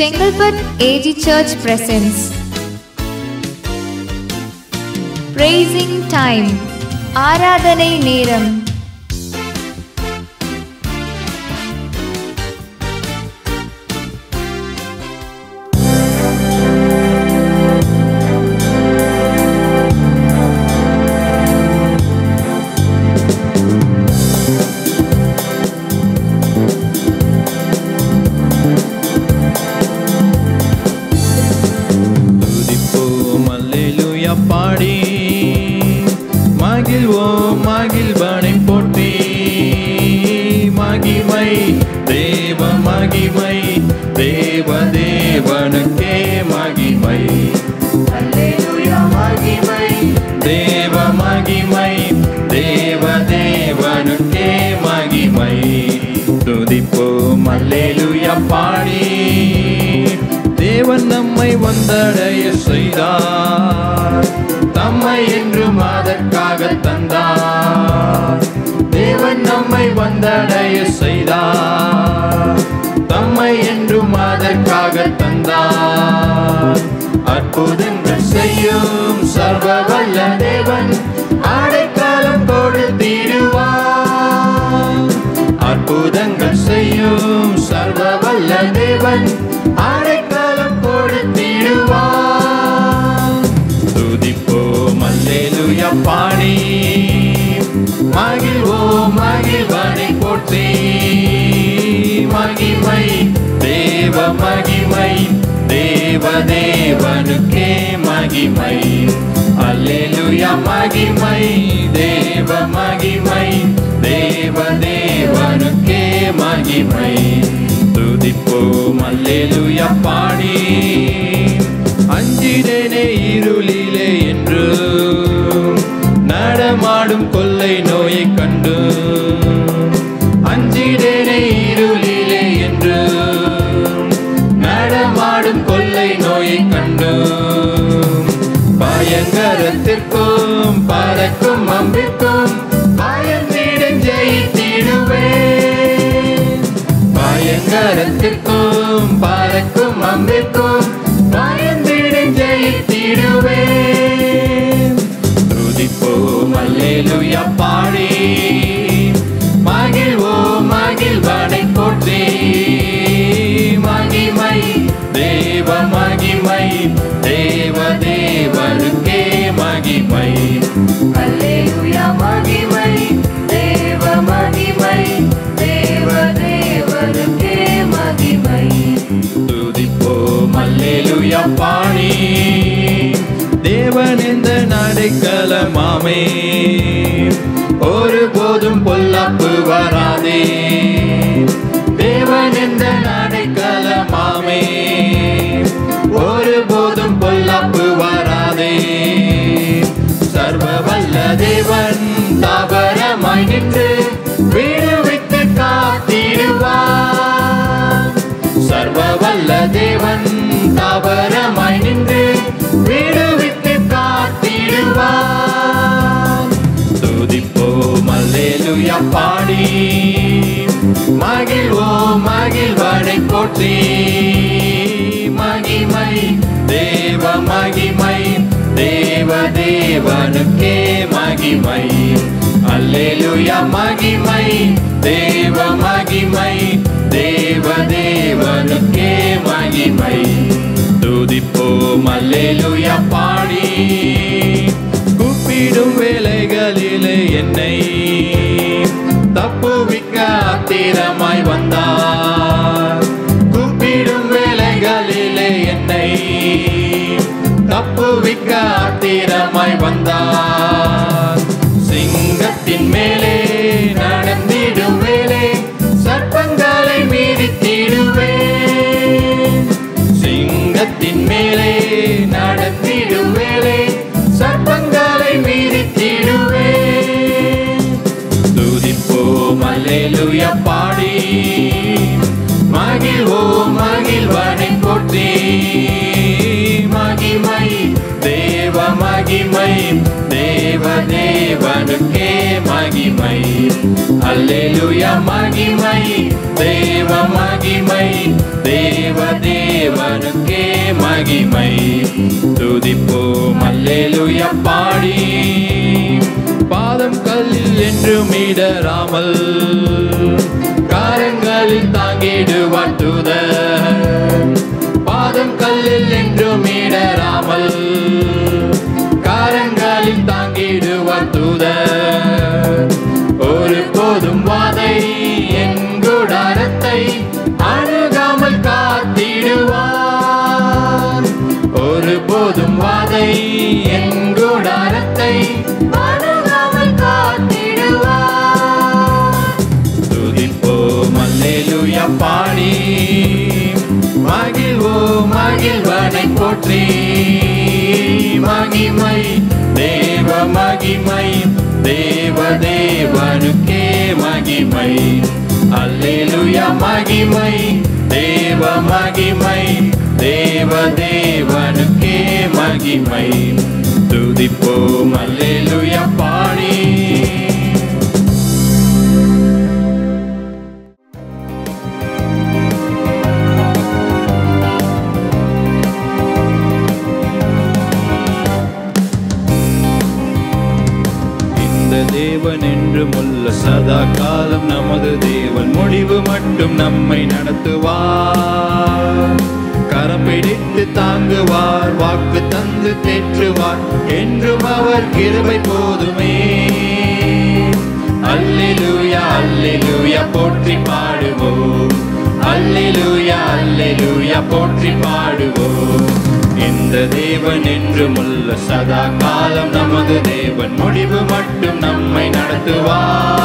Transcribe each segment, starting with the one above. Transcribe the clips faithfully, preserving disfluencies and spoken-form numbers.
Chengalpet A G Church presents Praising Time Aaradhanai Neram. देवनुके महिमै hallelujah महिमै देव महिमै देव देवनुके महिमै तुदिपोम हल्लेलुया पाड़ी पादम कल्लिल என்றும் இடராமல் காரங்களில் தாங்கிடுவார் தூதர் பாதம் கல்லில் என்றும் இடராமல் காரங்களில் தாங்கிடுவார் தூதர் ஒருபோதும் வாதை என் கூடாரத்தை அணுகாமல் காத்திடுவார் ஒருபோதும் வாதை என் கூடாரத்தை பாடி மகிழ்வோ மகிழ்வனை போற்றி மகிமை தேவ மகிமை தேவ தேவனுக்கே மகிமை அல்லேலூயா மகிமை தேவ மகிமை தேவ தேவனுக்கே மகிமை துதிப்போம் அல்லேலூயா பாடி सदा कालम नमदु देवन मुडिवु मट्टुम नम्मै नडत्तुवार करम पिडित्तु तांगुवार वाक्कु तंदु तेट्रुवार एन्रुम अवर किरुबै पोदुमे हल्लेलूया हल्लेलूया पोट्रि पाडुवोम हल्लेलूया हल्लेलूया पोट्रि पाडुवोम इंद देवन एन्रुम उल्ल सदा कालम नमदु देवन मुडिवु मट्टुम नम्मै नडत्तुवार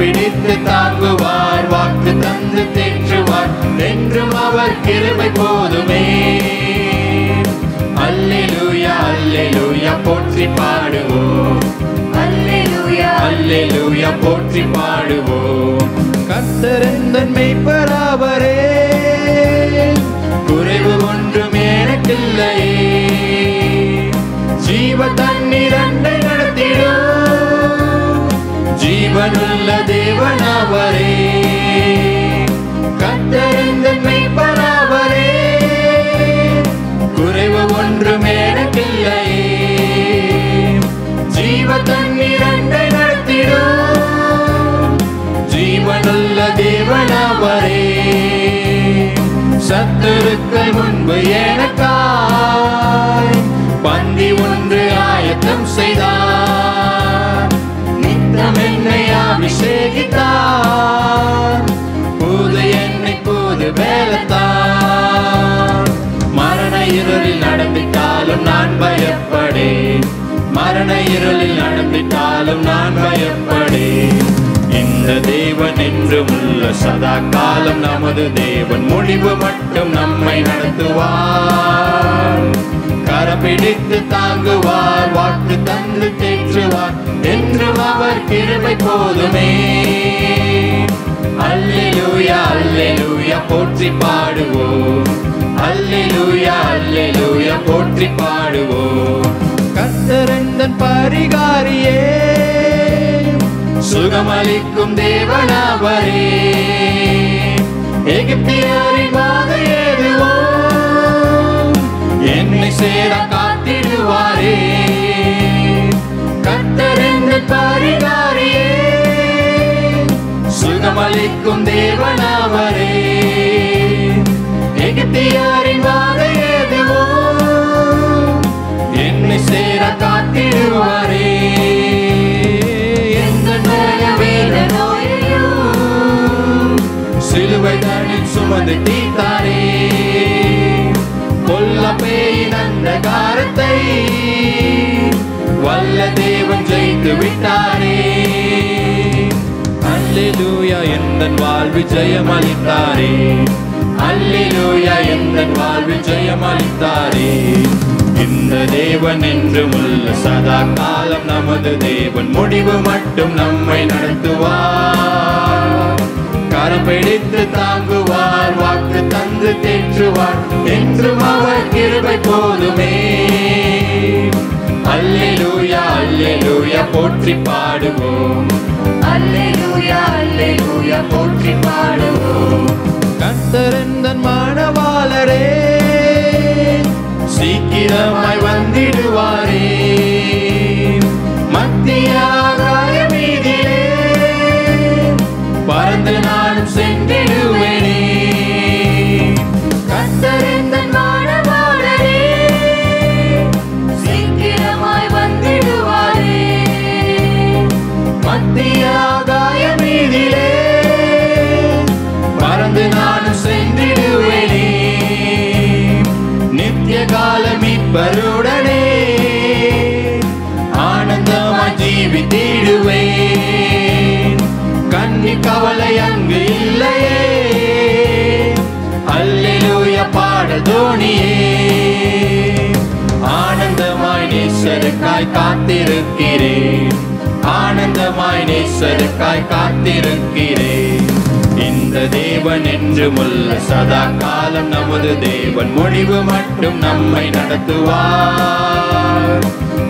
பிடித்து தாங்குவார் வாக்கு தந்து தேற்றுவார் என்றும் அவர் கிருபை போதுமே அல்லேலூயா அல்லேலூயா போற்றி பாடுவோம் அல்லேலூயா அல்லேலூயா போற்றி பாடுவோம் கர்த்தர் என் மேய்ப்பராவரே குறைவு ஒன்றும் எனக்கில்லையே ஜீவ தண்ணீர் அண்டை நடத்திடும் जीवनुल्ल देवनावरे कत्तरिंदन मेपरावरे कुरेवु ओन्रुम एनक्किल्लैये जीवतन्नीर अण्डै नडत्तिडुम जीवनुल्ल देवनावरे सत्तुरुक्कु मुन्बु एनक्काय पंदी ओन्रु आयत्तम सेय्दार அபிஷேகித்தார் போது என்னை போது வேலத்தார் மரண இருளில் நடந்திட்டாலும் நான் பயப்படேன் மரண இருளில் நடந்திட்டாலும் நான் பயப்படேன் இந்த தேவன் என்றும் உள்ள சதா காலம் நமது தேவன் முடிவு மட்டும் நம்மை நடத்துவார் கரபிடித்து தாங்குவார் வாக்கு தந்து தேற்றுவார் என்றும் அவர் கிருபை போதுமே அல்லேலூயா அல்லேலூயா போற்றி பாடுவோம் அல்லேலூயா அல்லேலூயா போற்றி பாடுவோம் கர்த்தர் என் பரிகாரியே சுகமளிக்கும் தேவனாவரே எகிப்தியரின் வாதை ஏதுவோ என்னை சேர காத்திடுவாரே கர்த்தர் என் பரிகாரியே சுகமளிக்கும் தேவனாவரே எகிப்தியரின் வாதை ஏதுவோ என்னை சேர காத்திடுவாரே எந்த நோய வேத நோயையோ சிலுவை தனில் சுமந்து தீர்த்தாரே பொல்லபேயின் அந்தகாரத்தை வல்ல தேவன் ஜெயித்து விட்டாரே அல்லேலூயா எந்தன் வாழ்வில் ஜெயம் அளித்தாரே அல்லேலூயா எந்தன் வாழ்வில் ஜெயம் அளித்தாரே இந்த தேவன் என்றும் உள்ள சதா காலம் நமது தேவன் முடிவு மட்டும் நம்மை நடத்துவார் கரம் பிடித்து தாங்குவார் வாக்கு தந்து தேற்றுவார் என்றும் அவர் கிருபை போதுமே அல்லேலூயா அல்லேலூயா போற்றி பாடுவோம் அல்லேலூயா அல்லேலூயா போற்றி பாடுவோம் கர்த்தர் எந்தன் மணவாளரே சீக்கிரமாய் வந்திடுவாரே மத்திய ஆகாய மீதிலே பறந்து நானும் சென்றிடுவேனே கர்த்தர் எந்தன் மணவாளரே சீக்கிரமாய் வந்திடுவாரே மத்திய ஆகாய மீதிலே பறந்து நானும் சென்றிடுவேனே நித்திய காலம் இப்பருடனே ஆனந்தமாய் ஜீவித்திடுவேன் கன்னி கவலை அங்கு இல்லையே அல்லேலூயா பாடதோனியே ஆனந்தமாய் நேசருக்காய் காத்திருக்கிறேன் ஆனந்தமாய் நேசருக்காய் காத்திருக்கிறேன் இந்த தேவன் என்றுமுள்ள சதா காலம் நமது தேவன் முடிவு மட்டும் நம்மை நடத்துவார்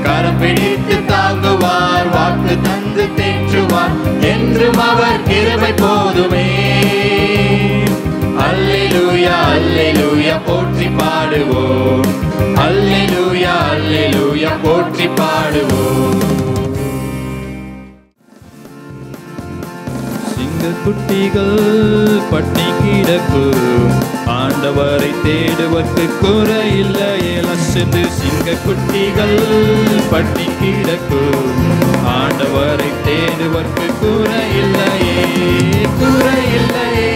கரம் பிடித்து தாங்குவார் வாக்கு தந்து தேற்றுவார் என்றும் அவர் கிருபை போதுமே அல்லேலூயா அல்லேலூயா போற்றி பாடுவோம் அல்லேலூயா அல்லேலூயா போற்றி பாடுவோம் குட்டிகள் பட்டி கிடக்கும் ஆண்டவரை தேடுவதற்கு குறையில்லையே லட்சத்து சிங்க குட்டிகள் பட்டி கிடக்கும் ஆண்டவரை தேடுவதற்கு குறையில்லையே குறையில்லையே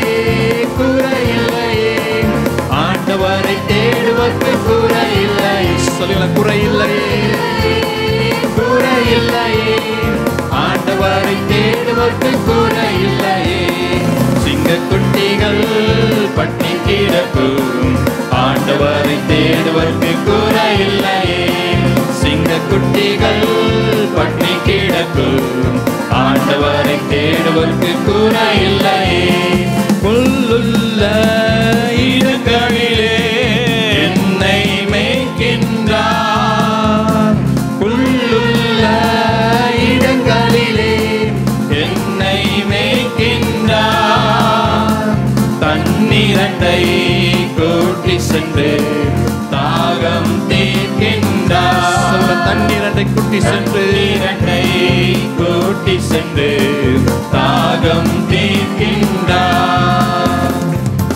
குறையில்லையே ஆண்டவரை தேடுவதற்கு குறையில்லையே சொல்லுங்க குறையில்லையே குறையில்லையே ஆண்டவரை தேடுவதற்கு குறையில்லையே சிங்கக்குட்டிகள் பட்டி கிடக்கும் ஆண்டவரை தேடுவதற்கு குறையில்லையே சிங்கக்குட்டிகள் பட்டி கிடக்கும் ஆண்டவரை தேடுவதற்கு குறையில்லையே கொல்லுள்ள இடங்களிலே என்னை மேய்க்கின்றார் கொல்லுள்ள இடங்களிலே என்னை மேய்க்கின்றார் தண்ணீரண்டை கூட்டி சென்று தாகம் தீர்க்கின்றார் தண்ணீரண்டை கூட்டி சென்று இரண்டை கூட்டி சென்று தாகம் தீர்க்கின்றார்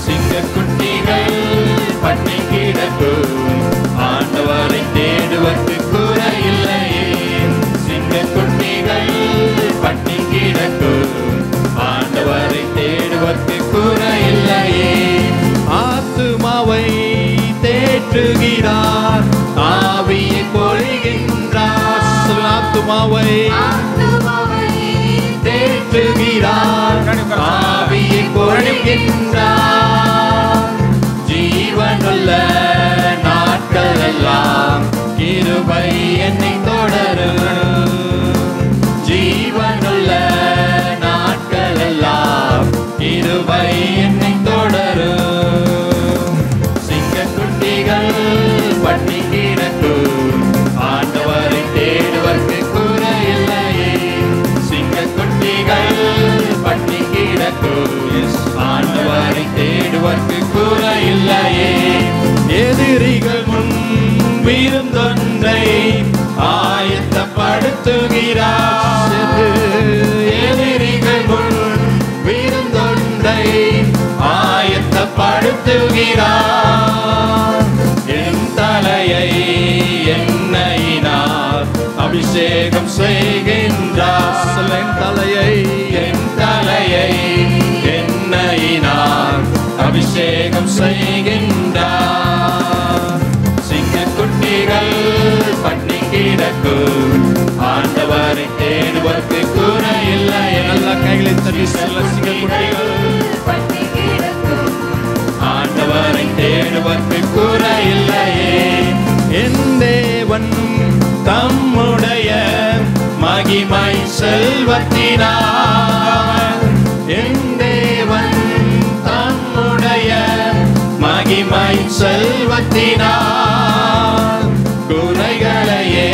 சிங்கக்குட்டிகள் பட்டி கிடக்கும் ஆண்டவரை தேடுவதற்கு குறையில்லையே சிங்கக்குட்டிகள் பட்டி கிடக்கும் ஆண்டவரை தேடுவதற்கு குறையில்லையே ஆத்துமாவை தேற்றுகிறார் ஆவியை பொழிகின்றார் ஆத்துமாவை தேற்றுகிறார் ஆவியை பொழிகின்றார் ஜீவனுள்ள நாட்கள் எல்லாம் கிருபை என்னை தொடரும் ஜீவனுள்ள நாட்கள் எல்லாம் கிருபை என்னை தொடரும் சிங்கக்குட்டிகள் பட்டி கிடக்கும் ஆண்டவரை தேடுவதற்கு குறையில்லையே சிங்கக்குட்டிகள் பட்டி கிடக்கும் ஆண்டவரை தேடுவதற்கு குறையில்லையே எதிரிகள் முன் விருந்தொன்றை ஆயத்தப்படுத்துகிறார் எதிரிகள் முன் விருந்தொன்றை ஆயத்தப்படுத்துகிறார் என் தலையை எண்ணெயினால் அபிஷேகம் செய்கின்றார் என் தலையை என் தலையை எண்ணெயினால் அபிஷேகம் செய்கின்றார் சிங்கக்குட்டிகள் பட்டி கிடக்கும் ஆண்டவரை தேடுவதற்கு குறையில்லையே நல்ல கைகளை தட்டி செல்ல சிங்கக்குட்டிகள் பட்டி கிடக்கும் ஆண்டவரை தேடுவதற்கு குறையில்லையே என் தேவன் தம்முடைய மகிமை செல்வத்தினார் என் தேவன் தம்முடைய மகிமை செல்வத்தினார் குறைகளையே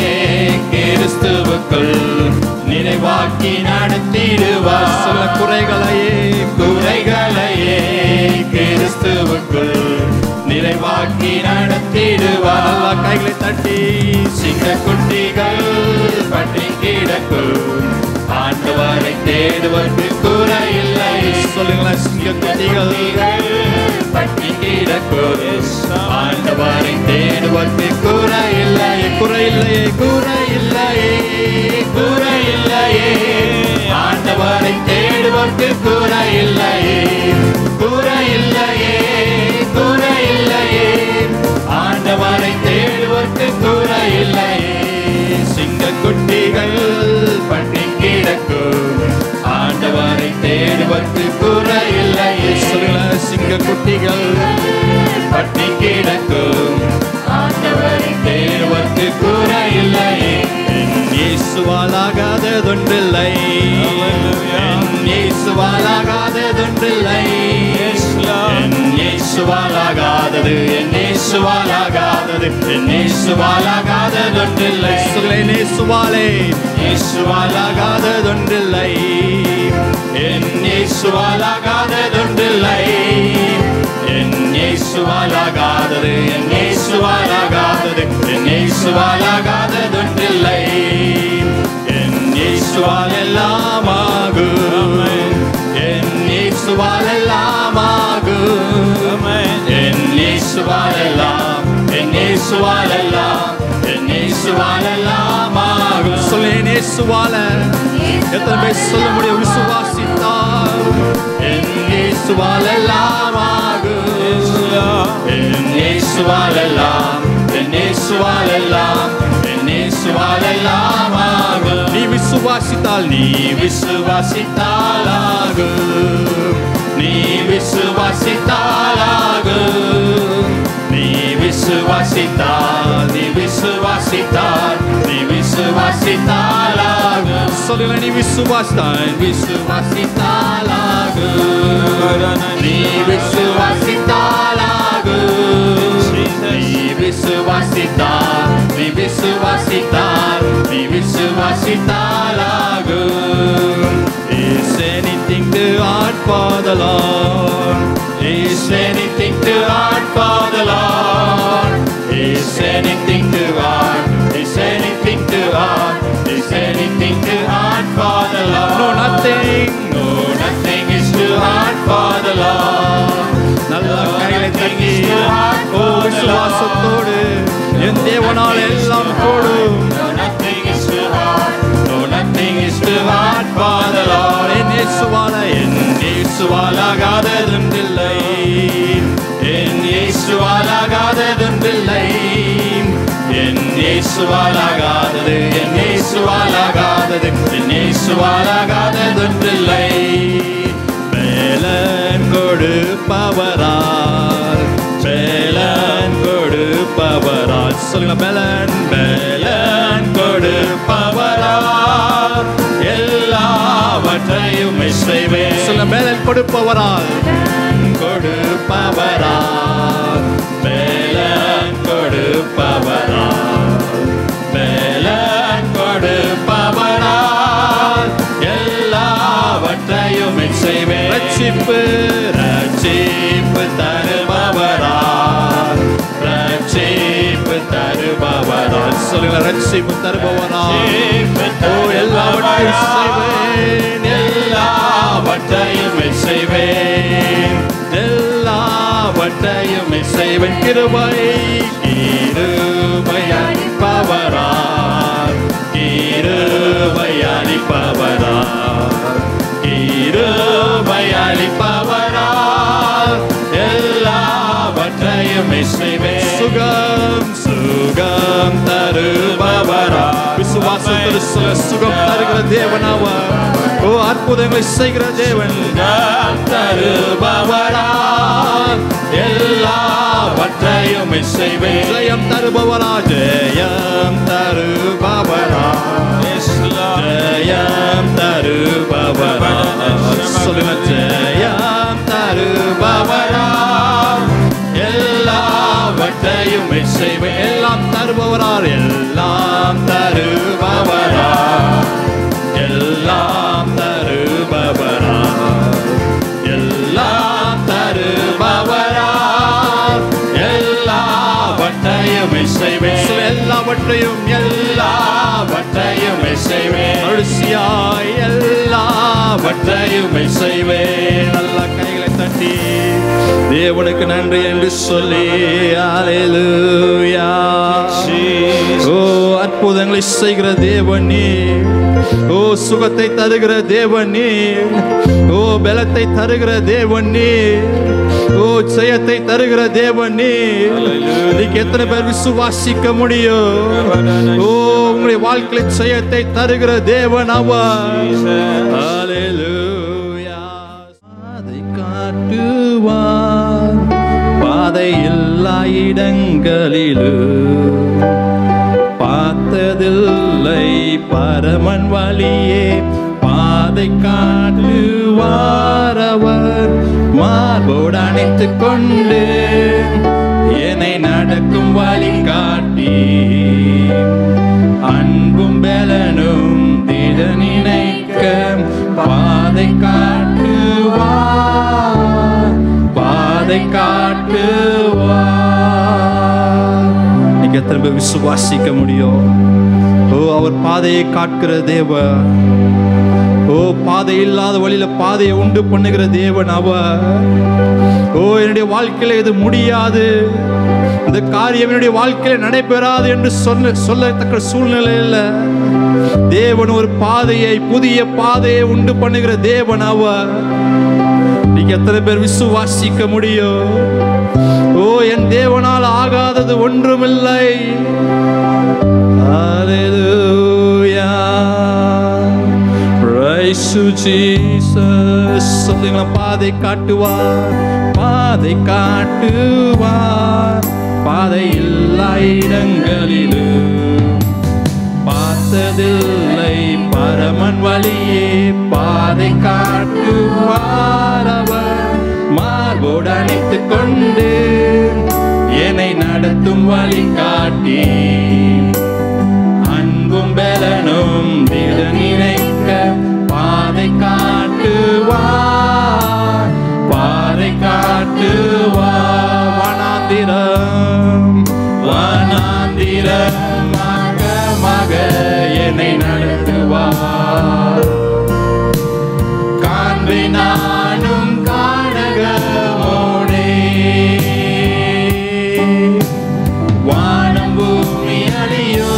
காட்டி நடத்திடுவார். சில குறைகளையே குறைகளையே கிறிஸ்துவுக்குள் நிறைவாக்கி நடத்திடுவார். எல்லா கைகளை தட்டி சிங்க குட்டிகள் பற்றி கிடக்கும் ஆண்டவரை தேடுவது குறை இல்லை. சொல்லுங்களா சிங்க குட்டிகள் பற்றி கிடக்கும் ஆண்டவரை தேடுவது குறை இல்லை. குறை இல்லையே குறை இல்லையே குறை இல்லையே ஆண்டவரை தேடுவது குறை இல்லையே குறை இல்லையே குறை இல்லையே ஆண்டவரை தேடுவது குறை இல்லையே. சிங்கக்குட்டிகள் பற்றி கிடக்கும் ஆண்டவரை தேடுவது குறை இல்லையே. சிங்கக்குட்டிகள் பற்றி கிடக்கும் ஆண்டவரை தேடுவது குறை இல்லையே. இயேசுவாலாகாததொன்றில்லை இயேசுவாலாகாததொன்றில்லை இயேசுவாலாகாதது இயேசுவாலாகாதது இயேசுவாலாகாததொன்றில்லை. இயேசுவாலே இயேசுவாலாகாததொன்றில்லை இயேசுவாலாகாததொன்றில்லை இயேசுவாலாகாதது இயேசுவாலாகாதது இயேசுவாலாகாததொன்றில்லை. இயேசுவாலெல்லாமாகும் இயேசுவாலெல்லாமாகும் இயேசுவாலெல்லாம் இயேசுவாலெல்லாம் இயேசுவாலெல்லாமாகும். சொல்லே இயேசுவால எத்தனை பேர் சொல்ல முடியும் விசுவாசித்தார். இயேசுவாலெல்லாமாகும் இயேசுவாலெல்லாம் இயேசுவாலெல்லாம் இயேசுவாலெல்லாமாகும். நீ விசுவாசித்தால் நீ விசுவாசித்தாலாகும் நீ விசுவாசித்தாலாகும் நீ விசுவாசித்தால் நீ விசுவாசித்தால் நீ விசுவாசித்தாலாகும். சொல்லுங்க நீ விசுவாசித்தால் விசுவாசித்தாலாகும் நீ விசுவாசித்தாலாகும் நீ விசுவாசித்தால் நீ விசுவாசித்தால் நீ விசுவாசித்தாலாகும். Is anything too hard for the Lord? Is anything too hard for the Lord? Is anything too hard? Is anything too hard? Is anything too hard for the Lord? No, nothing. No, nothing is too hard for the Lord. விசுவாசத்தோடு என் தேவனால் எல்லாம் கூடும். இயேசுவாலாகாததொன்றில்லை இயேசுவாலாகாததொன்றில்லை இயேசுவாலாகாதது இயேசுவாலாகாதது இயேசுவாலாகாததொன்றில்லை. மேலன் கொடுப்பவரால் மேலன் கொடுப்பவரால் சொல்லுங்க மேலன் மேலன் கொடுப்பவரால் எல்லாவற்றையும் செய்வேன். சொல்லுங்க மேலன் கொடுப்பவரால் கொடுப்பவரால் மேலன் கொடுப்பவரால் மேலன் கொடுப்பவரால் எல்லாவற்றையும் செய்வேன். ரட்சிப்பு ரட்சிப்பு தருபவரால் ரட்சிப்பு தருபவரால் சொல்லுங்க ரட்சிப்பு தருபவரால் எல்லாவற்றையும் செய்வேன் எல்லாவற்றையும் செய்வேன் எல்லாவற்றையும் செய்வேன். கிருபை கிருபை அளிப்பவரால் கிருபை அளிப்பவரால் கிருபை அளிப்பவரால் எல்லாவற்றையும் செய்வேன். சுகம் சுகம் தருபவரால் விசுவாசத்தில் சுகம் தருகிற தேவனாவார். ஓ அற்புதங்களை செய்கிற தேவன் தருபவரால் எல்லாவற்றையும் செய்வேன். ஜெயம் தருபவரால் ஜெயம் தருபவரால் ஜெயம் தருபவரால் சொல்லுங்க ஜெயம் தருபவரால் எல்லாவற்றையும் செய்வேன். எல்லாம் தருபவரால் எல்லாம் தருபவரால் எல்லாம் எல்லாவற்றையும் எல்லாவற்றையும் செய்வேன் அருசியாய் எல்லாவற்றையும் செய்வேன் நல்ல கைகளை தட்டி தேவனுக்கு நன்றி என்று சொல்லி ஹalleluya ஓ அற்புதங்களை செய்கிற தேவன் நீ ஓ சுகத்தை தருகிற தேவன் நீ ஓ பலத்தை தருகிற தேவன் நீ ஓ ஜெயத்தை தருகிற தேவன் நீ நீங்க எத்தனை பேர் விசுவாசிக்க முடியும் ஓ உங்களுடைய வாழ்க்கையில் ஜெயத்தை தருகிற தேவன் அவர் ஹalleluya பாதை காட்டுவார் பாதை எல்லா இடங்களிலும் பார்த்ததில்லை பரமன் வழியே பாதை காட்டுவார் அவர் மார்போடு அணைத்துக் கொண்டு என்னை நடக்கும் வழி காட்டி அன்பும் பலனும் திட நினைக்க பாதை காட்டுவார் பாதை காட்டுவார் எத்தனை விசுவாசிக்க முடியும் ஓ அவர் பாதையை காட்டுகிற தேவன் ஓ பாதை இல்லாத வழியில பாதையை உண்டு பண்ணுகிற தேவன் அவர் ஓ என்னுடைய வாழ்க்கையில இது முடியாது இந்த காரியம் என்னுடைய வாழ்க்கையில நடைபெறாது என்று சொன்ன சொல்லத்தக்க சூழ்நிலை இல்லை தேவன் ஒரு பாதையை புதிய பாதையை உண்டு பண்ணுகிற தேவன் அவர் நீங்க எத்தனை பேர் விசுவாசிக்க முடியும் ஓ என் தேவனால் ஆகாதது ஒன்றுமில்லை ஹalleluya praise jesus சொல்லுங்க பாதை காட்டுவார் பாதை காட்டுவார் பாதை எல்லா இடங்களிலும் பார்த்ததில்லை பரமன் வழியே பாதை காட்டுவார் அவர் மார்போடு அணைத்துக் கொண்டு என்னை நடத்தும் வழி காட்டி அன்பும் பலனும் திட நினைக்க பாதை காட்டுவார் பாதை காட்டுவார் வனாந்திரம் வனாந்திரமாக மக என்னை நடத்துவார் காண்பினானும் காணகமோனே வானம் பூமி அழியோ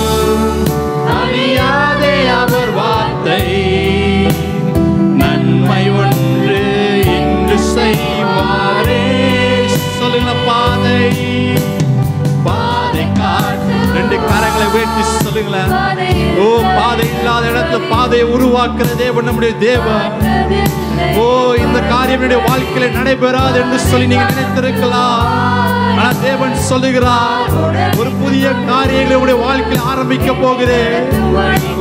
அழியாதே அவர் வார்த்தை நன்மை ஒன்று இன்று செய்வாரே சொல்லுங்க பாதை பாதை காட்டு ரெண்டு கரங்களை உயர்த்தி சொல்லுங்களேன் ஓ பாதை இல்லாத இடத்துல பாதையை உருவாக்குற தேவன் நம்முடைய தேவன் ஓ இந்த காரியம் என்னுடைய வாழ்க்கையில நடைபெறாது என்று சொல்லி நீங்க நினைத்திருக்கலாம் ஆனா தேவன் சொல்லுகிறார் ஒரு புதிய காரியங்களை உங்களுடைய வாழ்க்கையில் ஆரம்பிக்க போகிறேன்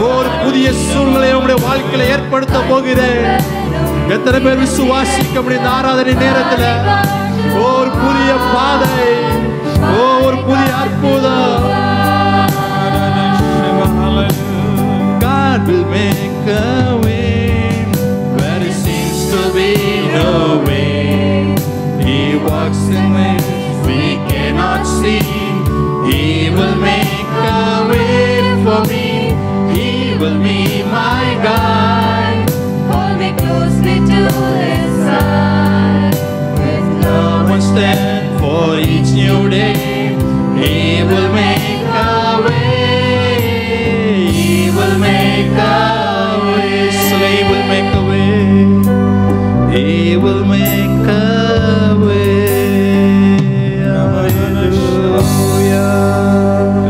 ஒரு புதிய சூழ்நிலையை உங்களுடைய வாழ்க்கையில ஏற்படுத்த போகிறேன் எத்தனை பேர் விசுவாசிக்க முடியும் ஆராதனை நேரத்துல ஒரு புதிய பாதை ஒரு புதிய அற்புதம் God will make a way be no way he walks in ways we cannot see he will make a way for me he will be my guide hold me closely to his side with love and stand for each new day he will make a way he will make a way so he will make a way He will make a way. Hallelujah.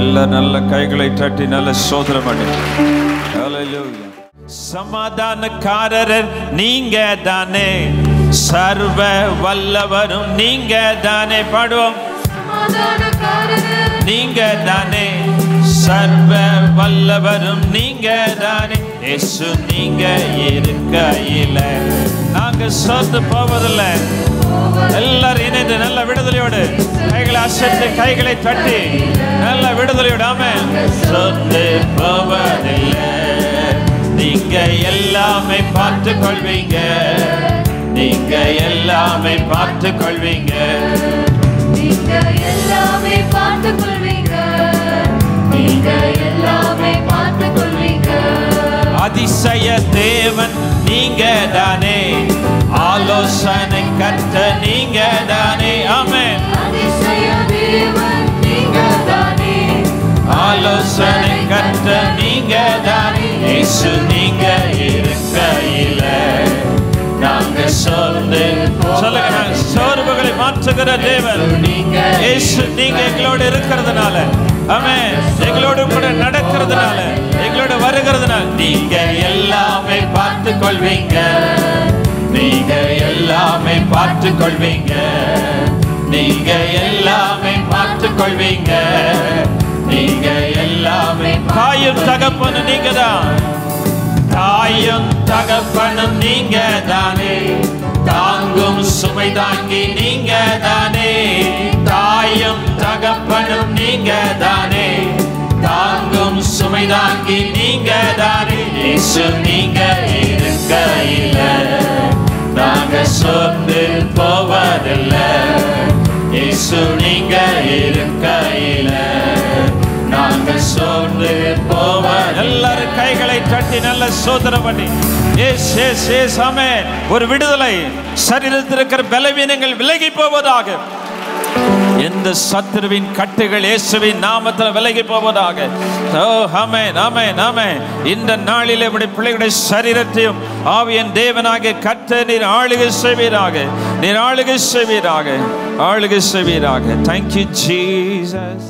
எல்லா நல்ல கைகளை தட்டி நல்ல ஸ்தோத்திரம் பண்ணுங்க. Hallelujah. சமாதானக்காரர் நீங்க தானே சர்வ வல்லவரும் நீங்க தானே பாடுவோம். சமாதானக்காரர் நீங்க தானே சர்வ வல்லவரும் நீங்க தானே இயேசு நீங்க இருக்கையில நாங்க சோர்ந்து போவதில்லை எல்லாரும் இணைந்து நல்ல விடுதலையோடு கைகளை அசைத்து கைகளை தட்டி நல்ல விடுதலையோடு ஆமென் சோர்ந்து போவதில்லை நீங்க எல்லாமே பார்த்து கொள்வீங்க நீங்க எல்லாமே பார்த்து கொள்வீங்க நீங்க எல்லாமே பார்த்து கொள்வீங்க அதிசய தேவன் நீங்க தானே, ஆலோசனை கற்ற நீங்க தானே, ஆமென். அதிசய தேவன் நீங்க தானே, ஆலோசனை கற்ற நீங்க தானே, இயேசு நீங்க இருக்கையில நாங்க சோர்ந்து போகல. சோர்வுகளை மாற்றுகிற தேவன் இயேசு நீங்க எங்களோடு இருக்கிறதுனால, ஆமென், எங்களோடு கூட நடக்கிறதுனால, எங்களோட வருகிறதுனால நீங்க எல்லாமே பார்த்து கொள்வீங்க, நீங்க எல்லாமே பார்த்து கொள்வீங்க, நீங்க எல்லாமே பார்த்து கொள்வீங்க, நீங்க எல்லாமே. தாயும் தகப்பனும் நீங்க தான், தாயும் தகப்பனும் நீங்க தானே, தாங்கும் சுமை தாங்கி நீங்க தானே, தாயும் தகப்பனும் நீங்க தானே, தாங்கும் சுமை தாங்கி நீங்க தானே, இயேசு நீங்க இருக்கையில நாங்க சோர்ந்து போவதில்லை, இயேசு நீங்க இருக்கையில நாங்க சோர்ந்து போவதில்லை. எல்லாரும் கைகளை தட்டி நல்ல சோதனை பண்ணி ஒரு விடுதலை, சரீரத்தில் இருக்கிற பலவீனங்கள் விலகி போவதாக, எந்த சத்துருவின் கட்டுகள் இயேசுவின் நாமத்தில் விலகி போவதாக. ஓ ஆமென் ஆமென் ஆமென். இந்த நாளிலே நம்முடைய பிள்ளைகளுடைய சரீரத்தையும் ஆவியின் தேவனாகிய கர்த்தர் நீர் ஆளுகை செய்வீராக, நீர் ஆளுகை செய்வீராக, ஆளுகை செய்வீராக. Thank you Jesus.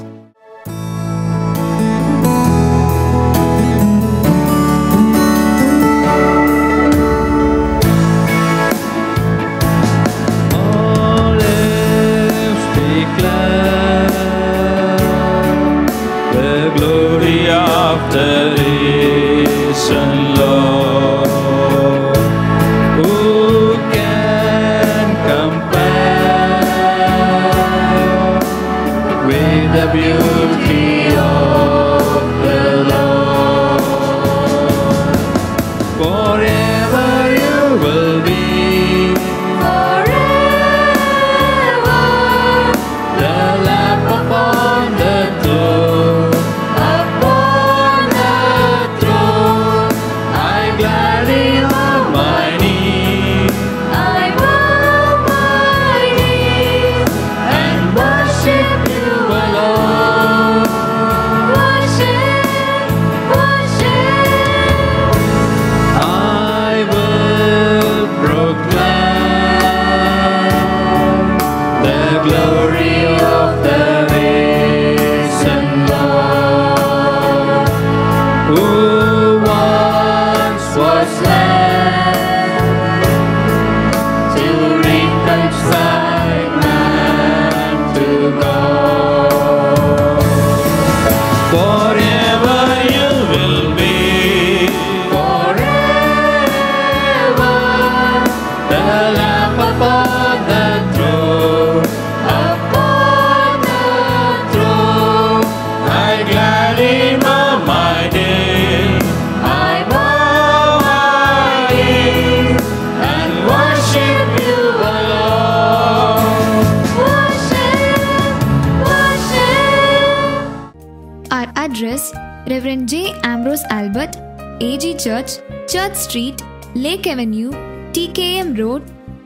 After this and Lord, who can compare with the beauty of the Lord? Forever you will be, forever the Lamb upon the throne. Reverend J. Ambrose Albert, A G Church, Church Street, Lake Avenue, T K M Road,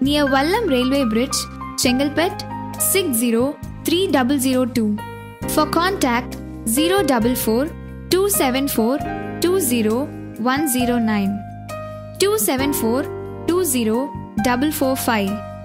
near Vallam Railway Bridge, Chengalpet, six zero three zero zero two. For contact, zero four four two seven four two zero one zero nine, two seven four two zero four four five.